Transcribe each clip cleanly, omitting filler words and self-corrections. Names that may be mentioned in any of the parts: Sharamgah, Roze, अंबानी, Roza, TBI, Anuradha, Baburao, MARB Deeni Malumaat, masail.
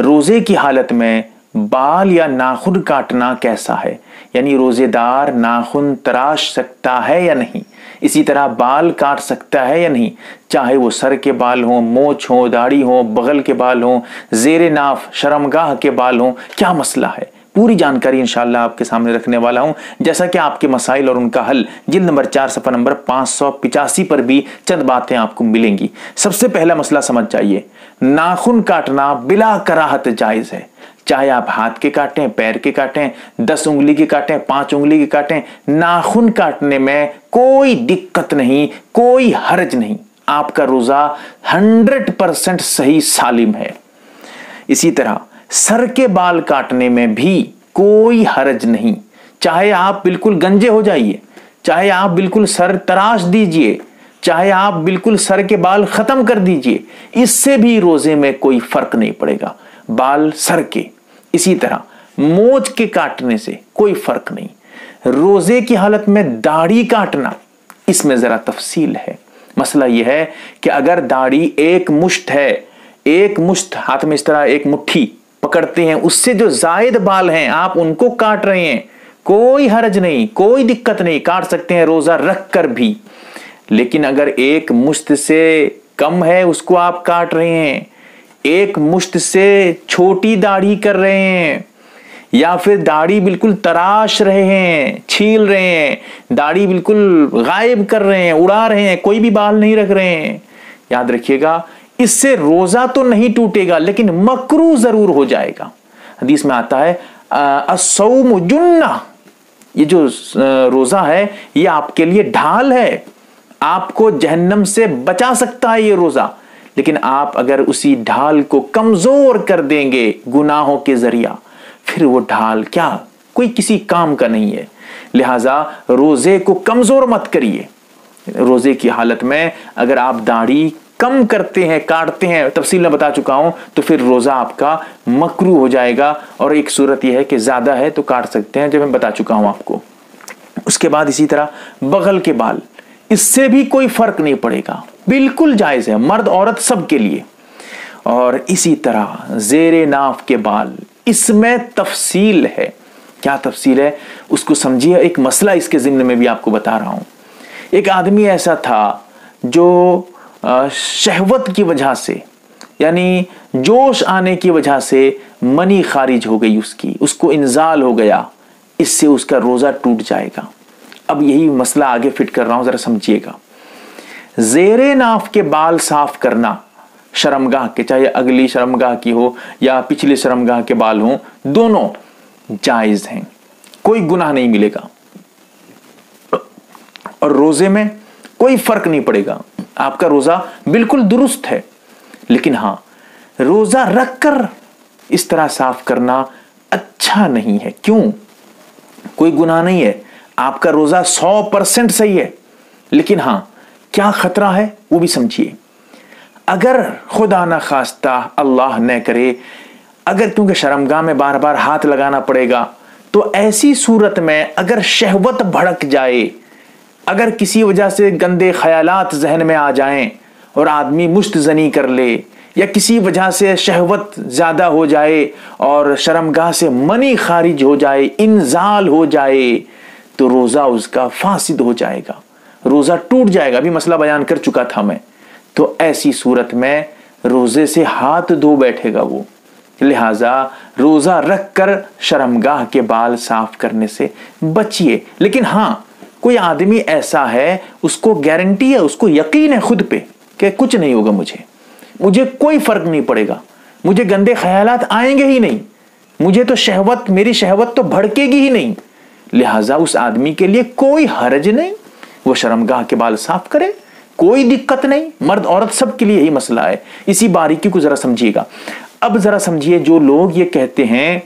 रोजे की हालत में बाल या नाखून काटना कैसा है, यानी रोजेदार नाखून तराश सकता है या नहीं, इसी तरह बाल काट सकता है या नहीं, चाहे वो सर के बाल हों, मोछ हों, दाढ़ी हो, बगल के बाल हों, जेरे नाफ शर्मगाह के बाल हों, क्या मसला है, पूरी जानकारी इंशाल्लाह आपके सामने रखने वाला हूँ, जैसा कि आपके मसाइल और उनका हल जिल्द नंबर 4 सफा नंबर 585 पर भी चंद बातें आपको मिलेंगी। सबसे पहला मसला समझ जाइए, नाखून काटना बिला कराहत जायज़ है, चाहे आप हाथ के काटें, पैर के काटें, 10 उंगली के काटें, 5 उंगली के काटें, नाखून काटने में कोई दिक्कत नहीं, कोई हर्ज नहीं, आपका रोज़ा 100% सही सालिम है। इसी तरह सर के बाल काटने में भी कोई हर्ज नहीं, चाहे आप बिल्कुल गंजे हो जाइए, चाहे आप बिल्कुल सर तराश दीजिए, चाहे आप बिल्कुल सर के बाल ख़त्म कर दीजिए, इससे भी रोज़े में कोई फ़र्क नहीं पड़ेगा, बाल सर के। इसी तरह मोछ के काटने से कोई फ़र्क नहीं। रोज़े की हालत में दाढ़ी काटना, इसमें ज़रा तफसील है। मसला यह है कि अगर दाढ़ी एक मुश्त है, एक मुश्त हाथ में इस तरह एक मुट्ठी पकड़ते हैं, उससे जो जायद बाल हैं आप उनको काट रहे हैं, कोई हर्ज नहीं, कोई दिक्कत नहीं, काट सकते हैं रोज़ा रख कर भी। लेकिन अगर एक मुश्त से कम है उसको आप काट रहे हैं, एक मुश्त से छोटी दाढ़ी कर रहे हैं, या फिर दाढ़ी बिल्कुल तराश रहे हैं, छील रहे हैं, दाढ़ी बिल्कुल गायब कर रहे हैं, उड़ा रहे हैं, कोई भी बाल नहीं रख रहे हैं, याद रखिएगा इससे रोज़ा तो नहीं टूटेगा लेकिन मकरू ज़रूर हो जाएगा। हदीस में आता है अस्सौम जुन्ना, ये जो रोज़ा है ये आपके लिए ढाल है, आपको जहन्नम से बचा सकता है ये रोज़ा, लेकिन आप अगर उसी ढाल को कमज़ोर कर देंगे गुनाहों के ज़रिया, फिर वो ढाल क्या कोई किसी काम का नहीं है। लिहाजा रोज़े को कमज़ोर मत करिए। रोज़े की हालत में अगर आप दाढ़ी कम करते हैं, काटते हैं, तफसील में बता चुका हूं, तो फिर रोज़ा आपका मकरू हो जाएगा। और एक सूरत यह है कि ज़्यादा है तो काट सकते हैं, जब मैं बता चुका हूं आपको। उसके बाद इसी तरह बगल के बाल, इससे भी कोई फ़र्क नहीं पड़ेगा, बिल्कुल जायज़ है, मर्द औरत सब के लिए। और इसी तरह जेरे नाफ के बाल, इसमें तफसील है, क्या तफसील है उसको समझिए। एक मसला इसके ज़िम्न में भी आपको बता रहा हूँ। एक आदमी ऐसा था जो शहवत की वजह से, यानी जोश आने की वजह से मनी खारिज हो गई उसकी, उसको इंजाल हो गया, इससे उसका रोज़ा टूट जाएगा। अब यही मसला आगे फिट कर रहा हूँ, ज़रा समझिएगा। जेरे नाफ के बाल साफ़ करना शर्मगाह के, चाहे अगली शर्मगाह की हो या पिछली शर्मगाह के बाल हों, दोनों जायज़ हैं, कोई गुनाह नहीं मिलेगा और रोज़े में कोई फ़र्क नहीं पड़ेगा, आपका रोज़ा बिल्कुल दुरुस्त है। लेकिन हाँ, रोज़ा रख कर इस तरह साफ़ करना अच्छा नहीं है। क्यों? कोई गुनाह नहीं है, आपका रोज़ा 100% सही है। लेकिन हाँ, क्या ख़तरा है वो भी समझिए। अगर खुदा ना खास्ता, अल्लाह न करे, अगर, क्योंकि शर्मगाह में बार बार हाथ लगाना पड़ेगा, तो ऐसी सूरत में अगर शहवत भड़क जाए, अगर किसी वजह से गंदे ख्यालात जहन में आ जाएं और आदमी मुश्त जनी कर ले, या किसी वजह से शहवत ज़्यादा हो जाए और शर्मगाह से मनी खारिज हो जाए, इंजाल हो जाए, तो रोज़ा उसका फासिद हो जाएगा, रोज़ा टूट जाएगा। अभी मसला बयान कर चुका था मैं। तो ऐसी सूरत में रोज़े से हाथ धो बैठेगा वो। लिहाजा रोज़ा रख कर शर्मगाह के बाल साफ़ करने से बचिए। लेकिन हाँ, कोई आदमी ऐसा है, उसको गारंटी है, उसको यकीन है खुद पे कि कुछ नहीं होगा, मुझे कोई फ़र्क नहीं पड़ेगा, मुझे गंदे ख्यालात आएंगे ही नहीं, मुझे तो शहवत, मेरी शहवत तो भड़केगी ही नहीं, लिहाजा उस आदमी के लिए कोई हर्ज नहीं, वो शर्मगाह के बाल साफ करे, कोई दिक्कत नहीं, मर्द औरत सब के लिए यही मसला है। इसी बारीकी को ज़रा समझिएगा। अब ज़रा समझिए, जो लोग ये कहते हैं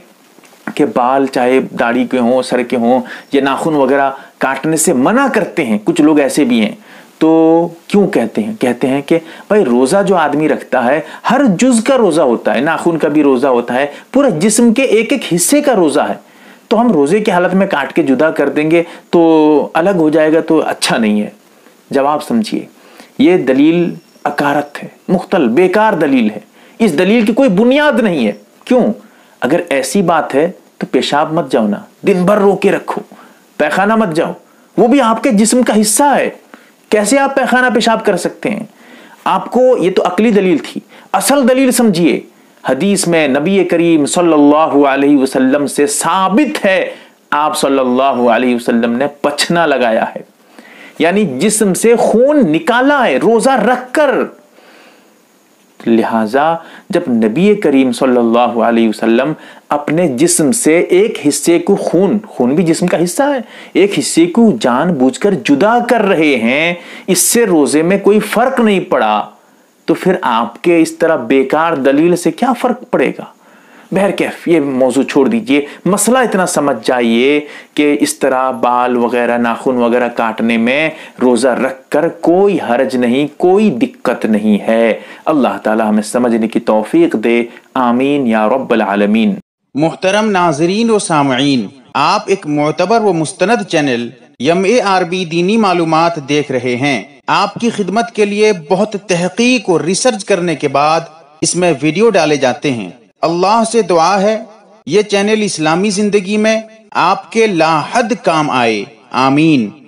कि बाल चाहे दाढ़ी के हों, सर के हों, या नाखून वगैरह काटने से मना करते हैं, कुछ लोग ऐसे भी हैं, तो क्यों कहते हैं? कहते हैं कि भाई रोज़ा जो आदमी रखता है, हर जुज़ का रोज़ा होता है, नाखून का भी रोज़ा होता है, पूरे जिस्म के एक एक हिस्से का रोज़ा है, तो हम रोज़े की हालत में काट के जुदा कर देंगे तो अलग हो जाएगा, तो अच्छा नहीं है। जवाब समझिए, ये दलील अकारत है, मुख्तल बेकार दलील है, इस दलील की कोई बुनियाद नहीं है। क्यों? अगर ऐसी बात है तो पेशाब मत जाओ ना, दिन भर रो के रखो, पैखाना मत जाओ, वो भी आपके जिस्म का हिस्सा है, कैसे आप पैखाना पेशाब कर सकते हैं? आपको ये तो अकली दलील थी, असल दलील समझिए, हदीस में नबी करीम सल्लल्लाहु अलैहि वसल्लम से साबित है आप सल्लल्लाहु अलैहि वसल्लम ने पछना लगाया है, यानी जिस्म से खून निकाला है रोजा रखकर। लिहाजा जब नबी करीम सल्लल्लाहु अलैहि वसल्लम अपने जिस्म से एक हिस्से को खून भी जिस्म का हिस्सा है, एक हिस्से को जानबूझकर जुदा कर रहे हैं, इससे रोजे में कोई फर्क नहीं पड़ा, तो फिर आपके इस तरह बेकार दलील से क्या फर्क पड़ेगा? बहरकैफ ये मौजू छोड़ दीजिए, मसला इतना समझ जाइए कि इस तरह बाल वगैरह नाखून वगैरह काटने में रोज़ा रखकर कोई हर्ज नहीं, कोई दिक्कत नहीं है। अल्लाह ताला हमें समझने की तौफीक दे, आमीन या रब्बल आलमीन। मोहतरम नाजरीन व सामईन, आप एक मोतबर व मुस्तनद चैनल MARB दीनी मालूमात देख रहे हैं। आपकी खिदमत के लिए बहुत तहकीक और रिसर्च करने के बाद इसमें वीडियो डाले जाते हैं। अल्लाह से दुआ है ये चैनल इस्लामी जिंदगी में आपके लाहद काम आए। आमीन।